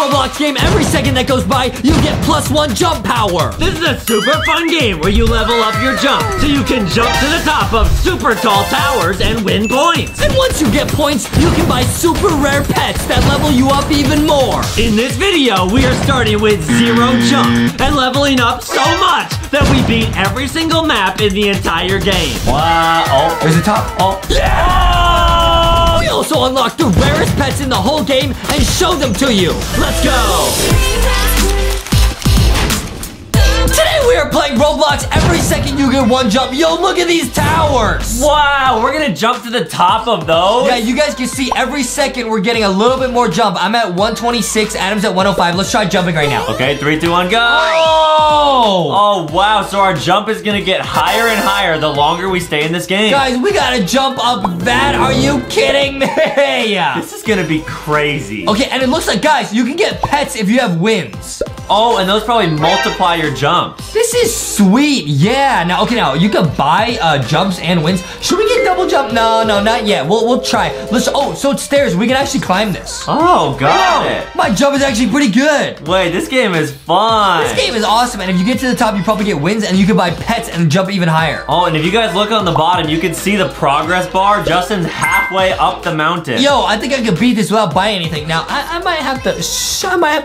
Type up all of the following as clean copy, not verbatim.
Roblox game, every second that goes by, you get +1 jump power. This is a super fun game where you level up your jump so you can jump to the top of super tall towers and win points. And once you get points, you can buy super rare pets that level you up even more. In this video, we are starting with 0 jump and leveling up so much that we beat every single map in the entire game. Wow. Oh, there's a top. Oh, yeah. We also unlock the rarest pets in the whole game and show them to you. Let's go! Today we are playing Roblox. Every second you get 1 jump. Yo, look at these towers! Wow, we're gonna jump to the top of those? Yeah, you guys can see every second we're getting a little bit more jump. I'm at 126, Adam's at 105. Let's try jumping right now. Okay, 3, 2, 1, go! Oh! Oh, wow, so our jump is gonna get higher and higher the longer we stay in this game. Guys, we gotta jump up that. Are you kidding me? This is gonna be crazy. Okay, and it looks like, guys, you can get pets if you have wins. Oh, and those probably multiply your jumps. This is sweet. Yeah, now, okay, now, you can buy jumps and wins. Should we get double jump? No, no, not yet. We'll try. Let's, oh, so it's stairs. We can actually climb this. Oh, got it. My jump is actually pretty good. Wait, this game is fun. This game is awesome, and if you get to the top, you probably get wins, and you can buy pets and jump even higher. Oh, and if you guys look on the bottom, you can see the progress bar. Justin's halfway up the mountain. Yo, I think I could beat this without buying anything. Now, I might have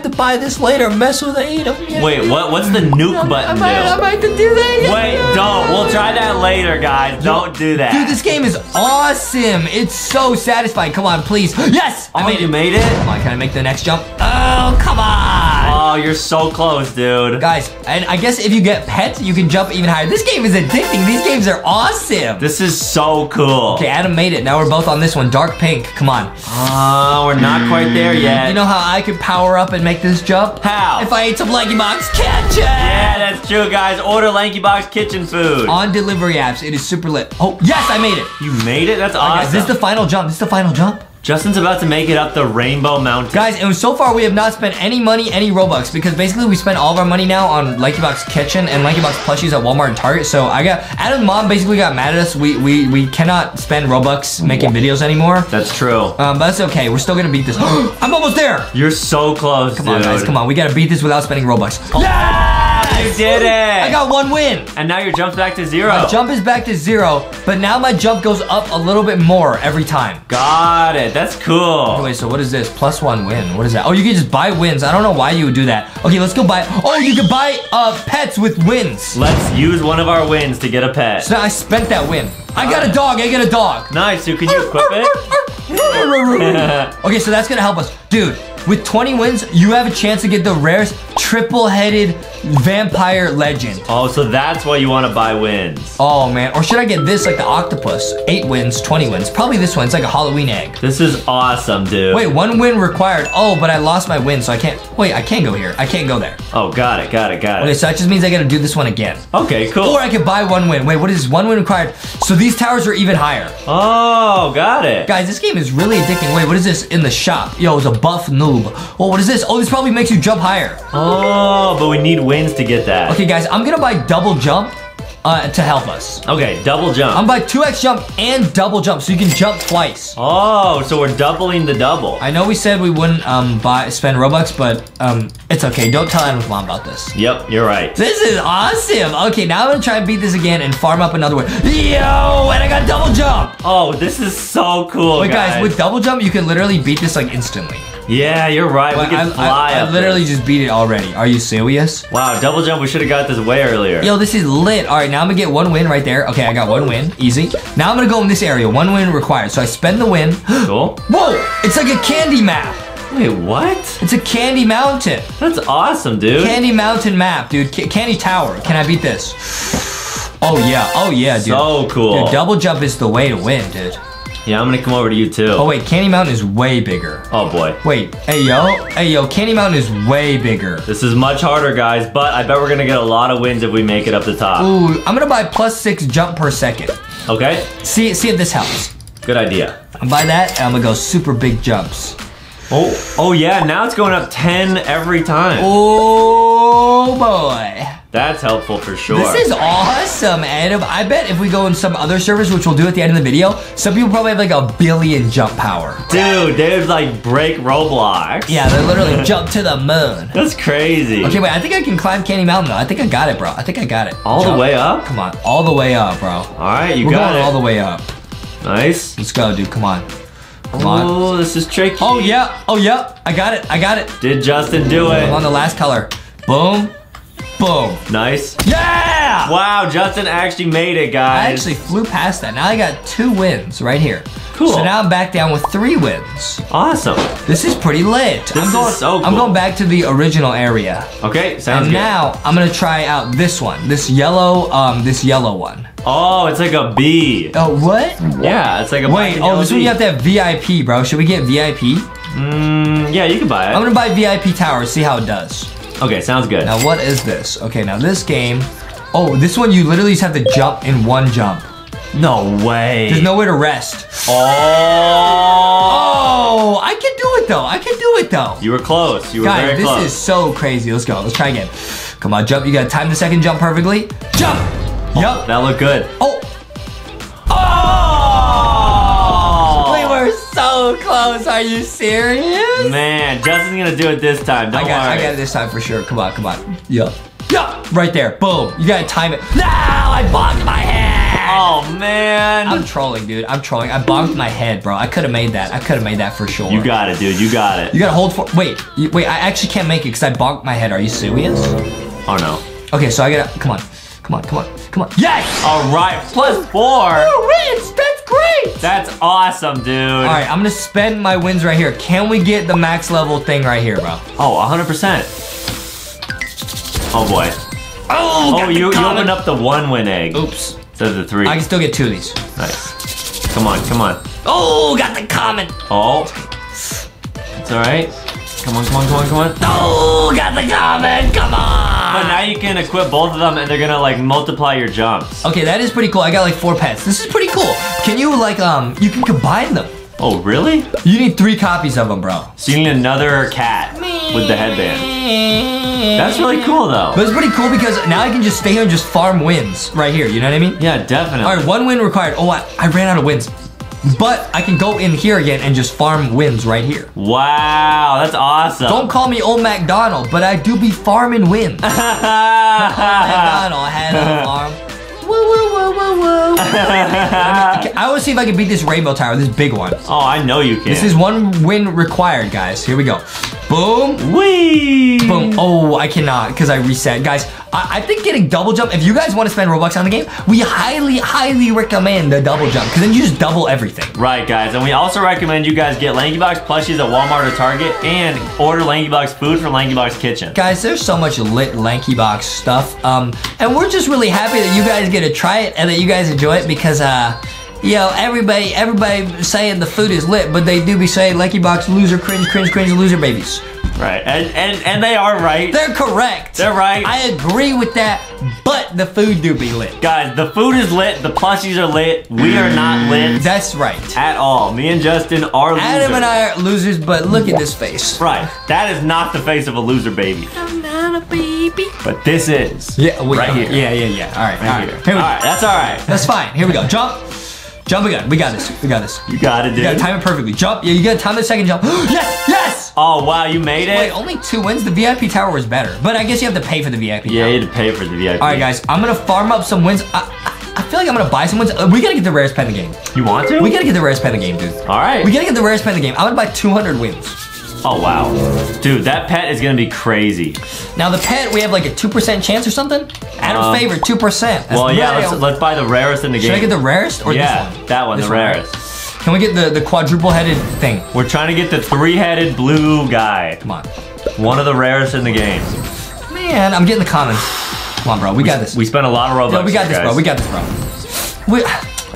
to buy this later, mess with Adam. Yeah. Wait, what's the nuke button I might have to do that. Yeah. Wait, don't. We'll try that later, guys. Don't do that. Dude, this game is awesome. It's so satisfying. Come on, please. Yes! Oh, you made it? Come on, can I make the next jump? Oh, come on. Oh, you're so close, dude. Guys, and I guess if you get pets, you can jump even higher. This game is addicting. These games are awesome. This is so cool. Okay, Adam made it. Now we're both on this one. Dark pink. Come on. Oh, we're not quite there yet. You know how I could power up and make this jump? How? If I ate some Lankybox Kitchen. Yeah, that's true, guys. Order Lankybox Kitchen food. On delivery apps. It is super lit. Oh, yes, I made it. You made it? That's awesome. Guys, this is the final jump. This is the final jump. Justin's about to make it up the Rainbow Mountain. Guys, and so far we have not spent any money, any Robux, because basically we spent all of our money now on Lankybox Kitchen and Lankybox plushies at Walmart and Target. So I got, Adam's mom basically got mad at us. We cannot spend Robux making videos anymore. That's true. But that's okay. We're still gonna beat this. I'm almost there. You're so close, Come on, guys. Come on. We gotta beat this without spending Robux. Oh. Yeah! You did it! I got 1 win! And now your jump's back to 0. My jump is back to 0, but now my jump goes up a little bit more every time. Got it. That's cool. Wait, so what is this? +1 win. What is that? Oh, you can just buy wins. I don't know why you would do that. Okay, let's go buy... Oh, you can buy pets with wins. Let's use one of our wins to get a pet. So now I spent that win. I got a dog. I got a dog. Nice. So can you equip it? Okay, so that's going to help us. Dude. With 20 wins, you have a chance to get the rarest triple-headed vampire legend. Oh, so that's why you want to buy wins. Oh, man. Or should I get this, like the octopus? 8 wins, 20 wins. Probably this one. It's like a Halloween egg. This is awesome, dude. Wait, 1 win required. Oh, but I lost my win, so I can't. Wait, I can't go here. I can't go there. Oh, got it, got it, got it. Okay, so that just means I got to do this one again. Okay, cool. Or I could buy 1 win. Wait, what is this? 1 win required. So these towers are even higher. Oh, got it. Guys, this game is really addicting. Wait, what is this in the shop? Yo, it's a buff noob. Oh, what is this? Oh, this probably makes you jump higher. Oh, but we need wins to get that. Okay, guys, I'm gonna buy double jump to help us. Okay, double jump. I'm by 2x jump and double jump, so you can jump twice. Oh, so we're doubling the double. I know we said we wouldn't spend Robux, but it's okay. Don't tell Adam's mom about this. Yep, you're right. This is awesome. Okay, now I'm gonna try and beat this again and farm up another one. Yo, and I got double jump. Oh, this is so cool. Wait, guys, with double jump, you can literally beat this like instantly. Yeah, you're right. Well, we can fly up. I literally just beat it already. Are you serious? Wow, double jump. We should have got this way earlier. Yo, this is lit. All right, now I'm going to get 1 win right there. Okay, I got 1 win. Easy. Now I'm going to go in this area. 1 win required. So I spend the win. Cool. Whoa, it's like a candy map. Wait, what? It's a candy mountain. That's awesome, dude. Candy mountain map, dude. Candy tower. Can I beat this? Oh, yeah, dude. So cool. Dude, double jump is the way to win, dude. Yeah, I'm gonna come over to you too. Oh wait, Candy Mountain is way bigger. Oh boy. Wait, hey yo, Candy Mountain is way bigger. This is much harder, guys, but I bet we're gonna get a lot of wins if we make it up the top. Ooh, I'm gonna buy +6 jump per second. Okay. See if this helps. Good idea. I'll buy that, and I'm gonna go super big jumps. Oh yeah, now it's going up 10 every time. Oh boy. That's helpful for sure. This is awesome, Adam. I bet if we go in some other servers, which we'll do at the end of the video, some people probably have like a billion jump power. Dude, they would like break Roblox. Yeah, they literally jump to the moon. That's crazy. Okay, wait, I think I can climb Candy Mountain though. I think I got it, bro. I think I got it. All the way up? Come on, all the way up, bro. All right, you got it. We're going all the way up. Nice. Let's go, dude, come on. Oh, this is tricky. Oh, yeah. Oh, yeah. I got it. I got it. Did Justin do it? I'm on the last color. Boom. Boom. Nice. Yeah! Wow, Justin actually made it, guys. I actually flew past that. Now I got 2 wins right here. Cool. So now I'm back down with 3 wins. Awesome. This is pretty lit. This is so cool. I'm going back to the original area. Okay, sounds good. And now I'm going to try out this one. This yellow one. Oh, it's like a B. Oh, what? Yeah, it's like a Wait, oh, this one you have to have VIP, bro. Should we get VIP? Yeah, you can buy it. I'm gonna buy VIP Tower, see how it does. Okay, sounds good. Now, what is this? Okay, now this game. Oh, this one you literally just have to jump in one jump. No way. There's nowhere to rest. Oh. Oh, I can do it, though. I can do it, though. You were close. You were very close. Guys, this is so crazy. Let's go. Let's try again. Come on, jump. You gotta time the second jump perfectly. Jump. Oh, yep. That looked good. Oh. Oh! We were so close. Are you serious? Man, Justin's gonna do it this time. Don't worry. I got it this time for sure. Come on, come on. Yup. Yup. Right there. Boom. You gotta time it. No! I bonked my head. Oh, man. I'm trolling, dude. I'm trolling. I bonked my head, bro. I could have made that. I could have made that for sure. You got it, dude. You got it. You gotta hold for. Wait. Wait, I actually can't make it because I bonked my head. Are you serious? Oh, no. Okay, so I gotta. Come on. Come on, come on, come on. Yes! All right, +4. 4 wins, that's great! That's awesome, dude. All right, I'm gonna spend my wins right here. Can we get the max level thing right here, bro? Oh, 100%. Oh boy. Oh, you opened up the 1 win egg. Oops. So the 3. I can still get 2 of these. Nice. Come on, come on. Oh, got the common. Oh, it's all right. Come on, come on, come on, come on. Oh, got the common, come on. But now you can equip both of them and they're gonna like multiply your jumps. Okay, that is pretty cool. I got like 4 pets. This is pretty cool. Can you like, you can combine them. Oh, really? You need 3 copies of them, bro. So you need another cat with the headband. That's really cool though. But it's pretty cool because now I can just stay here and just farm wins right here. You know what I mean? Yeah, definitely. All right, 1 win required. Oh, I ran out of wins. But I can go in here again and just farm wins right here. Wow, that's awesome. Don't call me old MacDonald, but I do be farming wins. Old MacDonald had a farm. Woo, woo, woo, woo, woo. I want to see if I can beat this rainbow tower, this big one. Oh, I know you can. This is 1 win required, guys. Here we go. Boom. Whee. Boom. Oh, I cannot because I reset. Guys, I think getting double jump, if you guys want to spend Robux on the game, we highly, highly recommend the double jump because then you just double everything. Right, guys. And we also recommend you guys get Lankybox plushies at Walmart or Target and order Lankybox food from Lankybox Kitchen. Guys, there's so much lit Lankybox stuff. And we're just really happy that you guys get to try it and that you guys enjoy it because, yo, everybody saying the food is lit, but they do be saying Lankybox loser, cringe, cringe, cringe, loser babies. Right, and they are right. They're correct. They're right. I agree with that, but the food do be lit. Guys, the food is lit, the plushies are lit, we are not lit. That's right. At all. Me and Justin are losers. Adam and I are losers, but look at this face. Right, that is not the face of a loser baby. I'm not a baby. But this is. Yeah, right here. Yeah. All right, right here. Here we go. All right, that's all right. That's fine, here we go. Jump. Jump again. We got this. We got this. You got it, dude. You got to time it perfectly. Jump. Yeah, you got to time the second jump. Yes! Yes! Oh, wow. You made it. Wait, only 2 wins? The VIP tower was better. But I guess you have to pay for the VIP tower. Yeah, you have to pay for the VIP. All right, guys. I'm going to farm up some wins. I feel like I'm going to buy some wins. We got to get the rarest pet in the game. You want to? We got to get the rarest pet in the game, dude. All right. We got to get the rarest pet in the game. I'm going to buy 200 wins. Oh, wow. Dude, that pet is going to be crazy. Now, the pet, we have like a 2% chance or something? Adam's favorite, 2%. That's let's buy the rarest in the game. Should I get the rarest or this one? Yeah, that one, the rarest. Can we get the quadruple-headed thing? We're trying to get the 3-headed blue guy. Come on. One of the rarest in the game. Man, I'm getting the commons. Come on, bro. We got this. We spent a lot of Robux. No, we got this, bro. We got this, bro.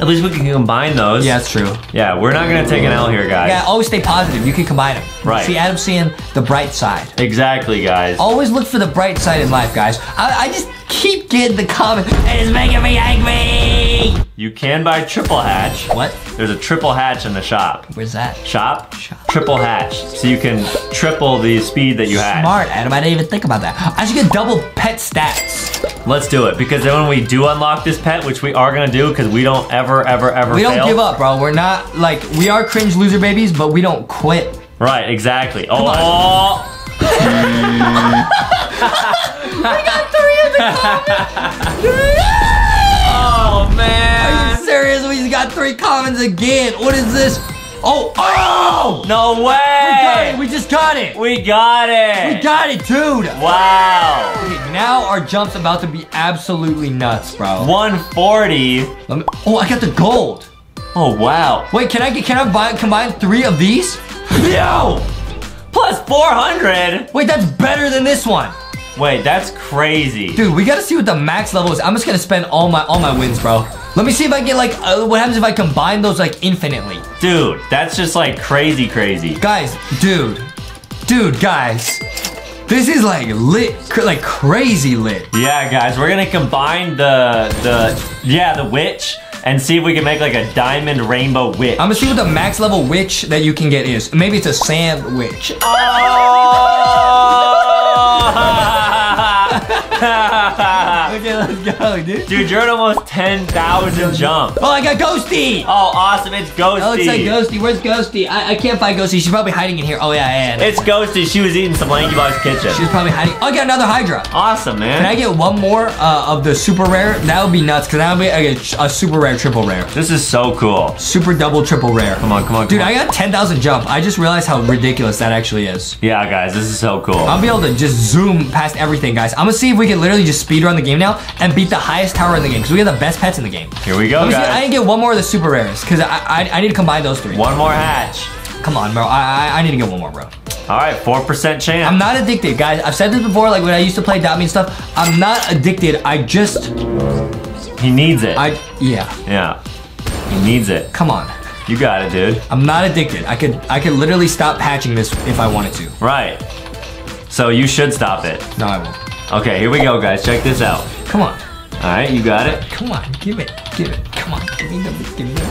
At least we can combine those. Yeah, that's true. Yeah, we're not gonna take an L here, guys. Yeah, always stay positive. You can combine them. Right. See, Adam's seeing the bright side. Exactly, guys. Always look for the bright side in life, guys. I just keep getting the comment. It is making me angry. You can buy triple hatch. What? There's a triple hatch in the shop. Where's that? Shop. Triple hatch. So you can triple the speed that you had. Smart, Adam. I didn't even think about that. I should get double pet stats. Let's do it, because then when we do unlock this pet, which we are gonna do, because we don't ever we don't fail. Give up, bro. We're not, like, we are cringe loser babies, but we don't quit. Right, exactly. Come We got 3 in the comments! Oh, man. Are you serious? We just got 3 comments again. What is this? Oh, oh! No way! We got it, we just got it! We got it! We got it, dude! Wow! Okay, now our jump's about to be absolutely nuts, bro. 140? Oh, I got the gold! Oh, wow. Wait, can I combine 3 of these? Yo! Plus 400? Wait, that's better than this one! Wait, that's crazy. Dude, we gotta see what the max level is. I'm just gonna spend all my wins, bro. Let me see if I get, like, what happens if I combine those, like, infinitely. Dude, that's just, like, crazy, crazy. Guys, guys. This is, like, lit, like, crazy lit. Yeah, guys, we're gonna combine the witch and see if we can make, like, a diamond rainbow witch. I'm gonna see what the max level witch that you can get is. Maybe it's a sandwich. Oh! Okay, let's go, dude. Dude, you're at almost 10,000 jump. Oh, I got Ghosty. Oh, awesome. It's Ghosty. Oh, it's like Ghosty. Where's Ghosty? I can't find Ghosty. She's probably hiding in here. Oh, yeah, yeah. It's Ghosty. She was eating some Lankybox Kitchen. She's probably hiding. Oh, I got another Hydra. Awesome, man. Can I get one more of the super rare? That would be nuts, because that would be like a super rare, triple rare. This is so cool. Super double, triple rare. Come on, come on, dude, come on. I got 10,000 jump. I just realized how ridiculous that actually is. Yeah, guys, this is so cool. I'll be able to just zoom past everything, guys. I'm going to see if we can literally just speedrun the game now and beat the highest tower in the game, because we have the best pets in the game. Here we go, guys. I didn't get one more of the super rares, because I need to combine those 3. One more hatch. Come on, bro. I need to get one more, bro. All right, 4% chance. I'm not addicted, guys. I've said this before, like when I used to play Dot.me and stuff. I'm not addicted. I just... He needs it. Yeah. Yeah. He needs it. Come on. You got it, dude. I'm not addicted. I could literally stop hatching this if I wanted to. Right. So you should stop it. No, I won't. Okay, here we go, guys. Check this out. Come on. All right, you got it. Come on, give it. Give it. Come on. Give me the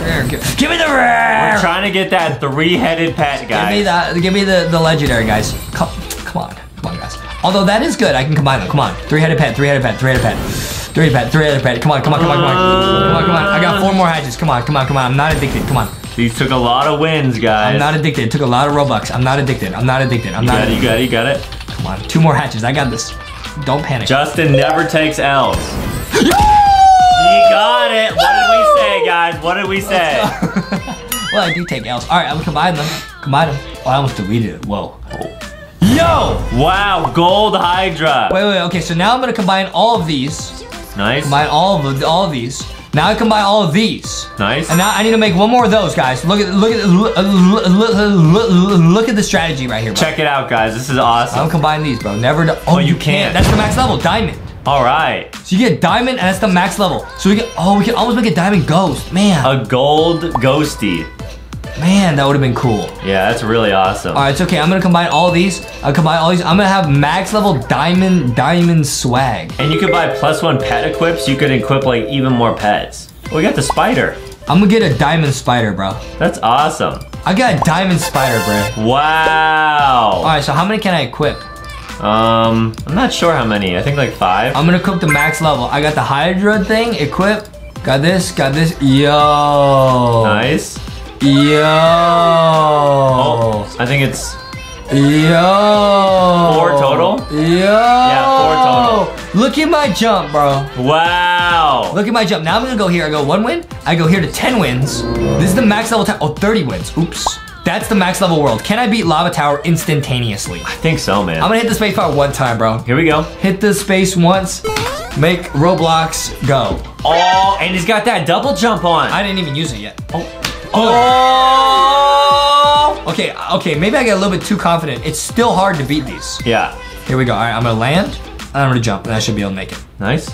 rare. Give me the rare! We're trying to get that 3-headed pet, guys. Give me the legendary, guys. Come on. Come on, guys. Although that is good. I can combine them. Come on. 3-headed pet. Come on. I got 4 more hatches. Come on. I'm not addicted. Come on. These took a lot of wins, guys. I'm not addicted. It took a lot of Robux. I'm not addicted. You got it. Come on. 2 more hatches. I got this. Don't panic. Justin never takes L's. He got it. What did we say, guys? What did we say? Well, I do take L's. All right, I'm gonna combine them. Oh, I almost deleted it. Whoa. Oh. Yo! Wow, gold Hydra. Wait. Okay, so now I'm gonna combine all of these. Nice. Combine all of these. Now I combine all of these. Nice. And now I need to make one more of those, guys. Look at the strategy right here, bro. Check it out, guys. This is awesome. I'm combining these, bro. Oh, you can't. That's the max level. Diamond. All right. So you get diamond, and that's the max level. So we can always make a diamond ghost, man. A gold ghosty. Man, that would have been cool. Yeah, that's really awesome. All right, it's okay. I'm going to combine all these. I'm going to have max level diamond swag. And you could buy +1 pet equips. You could equip, like, even more pets. Oh, we got the spider. I'm going to get a diamond spider, bro. That's awesome. I got a diamond spider, bro. Wow. All right, so how many can I equip? I'm not sure how many. I think, like, 5. I'm going to equip the max level. I got the Hydra thing. Equip. Got this. Yo. Nice. Yo. Oh, I think it's... Yo. 4 total? Yo. Yeah, 4 total. Look at my jump, bro. Wow. Look at my jump. Now I'm going to go here. I go 1 win. I go here to 10 wins. This is the max level. 30 wins. Oops. That's the max level world. Can I beat Lava Tower instantaneously? I think so, man. I'm going to hit the space bar 1 time, bro. Here we go. Hit the space once. Make Roblox go. Oh, and he's got that double jump on. I didn't even use it yet. Oh! Okay, maybe I get a little bit too confident. It's still hard to beat these. Yeah. Here we go. All right, I'm gonna land, and I'm gonna jump, and I should be able to make it. Nice.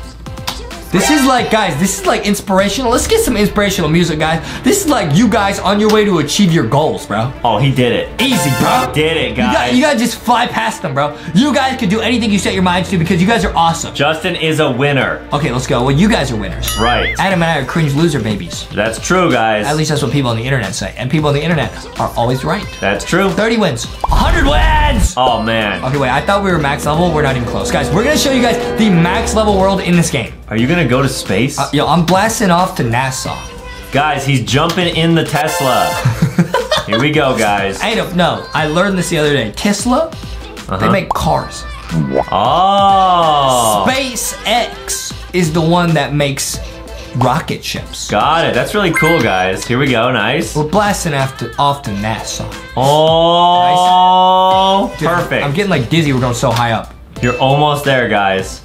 This is like, guys, this is like inspirational. Let's get some inspirational music, guys. This is like you guys on your way to achieve your goals, bro. Oh, he did it. Easy, bro. Did it, guys. You gotta just fly past them, bro. You guys can do anything you set your minds to because you guys are awesome. Justin is a winner. Okay, let's go. Well, you guys are winners. Right. Adam and I are cringe loser babies. That's true, guys. At least that's what people on the internet say. And people on the internet are always right. That's true. 30 wins. 100 wins! Oh, man. Okay, wait. I thought we were max level. We're not even close. Guys, we're gonna show you guys the max level world in this game. Are you gonna go to space? Yo, I'm blasting off to NASA. Guys, he's jumping in the Tesla. Here we go, guys. I don't know. I learned this the other day. Tesla, they make cars. Oh. SpaceX is the one that makes rocket ships. Got it. That's really cool, guys. Here we go. Nice. We're blasting off to NASA. Oh, nice. Dude, perfect. I'm getting like dizzy. We're going so high up. You're almost there, guys.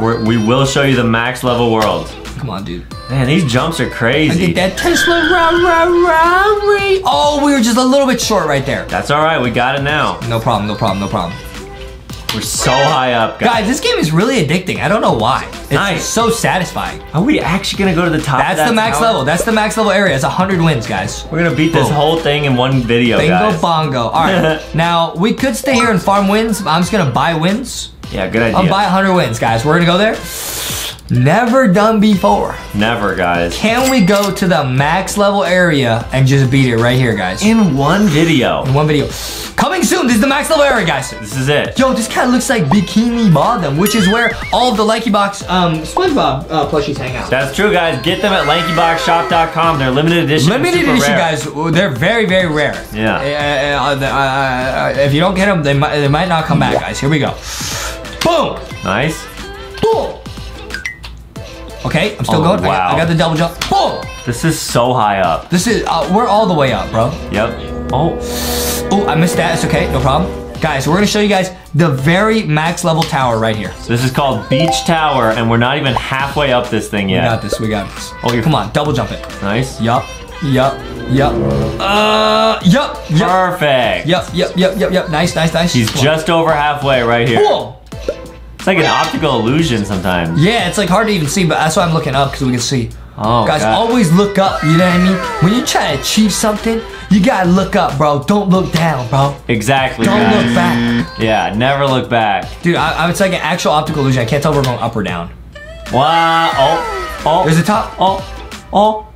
We will show you the max level world. Come on, dude. Man, these jumps are crazy. I get that Tesla. Oh, we were just a little bit short right there. That's all right. We got it now. No problem. No problem. No problem. We're so high up, guys. Guys, this game is really addicting. I don't know why. It's nice. So satisfying. Are we actually going to go to the top? That's the max level. That's the max level area. It's 100 wins, guys. We're going to beat this whole thing in one video, guys. Bingo bongo. All right. Now, we could stay here and farm wins. I'm just going to buy wins. Yeah, good idea. I'll buy 100 wins, guys. We're going to go there. Never done before. Never, guys. Can we go to the max level area and just beat it right here, guys? In one video. In one video. Coming soon. This is the max level area, guys. This is it. Yo, this kind of looks like Bikini Bottom, which is where all the Lankybox SpongeBob plushies hang out. That's true, guys. Get them at lankyboxshop.com. They're limited edition. Limited edition, guys. They're very, very rare. Yeah. If you don't get them, they might not come back, guys. Here we go. Boom. Nice. Boom. Okay, I'm still going. Wow. I got the double jump. Boom! This is so high up. This is, we're all the way up, bro. Yep. Oh, I missed that. It's okay, no problem. Guys, we're gonna show you guys the very max level tower right here. So this is called Beach Tower, and we're not even halfway up this thing yet. We got this, we got this. Oh, come on, double jump it. Nice. Yup, yup, yup. Yup, yup. Perfect. Yup, yup, yup, yup, yup. Nice, nice, nice. He's just over halfway right here. Cool. It's like an optical illusion sometimes. Yeah, it's like hard to even see, but that's why I'm looking up because we can see. Oh, guys, always look up, you know what I mean? When you're trying to achieve something, you gotta look up, bro. Don't look down, bro. Exactly. Don't look back. Yeah, never look back. Dude, it's like an actual optical illusion. I can't tell if we're going up or down. Wow. Oh. There's the top. Oh. Oh.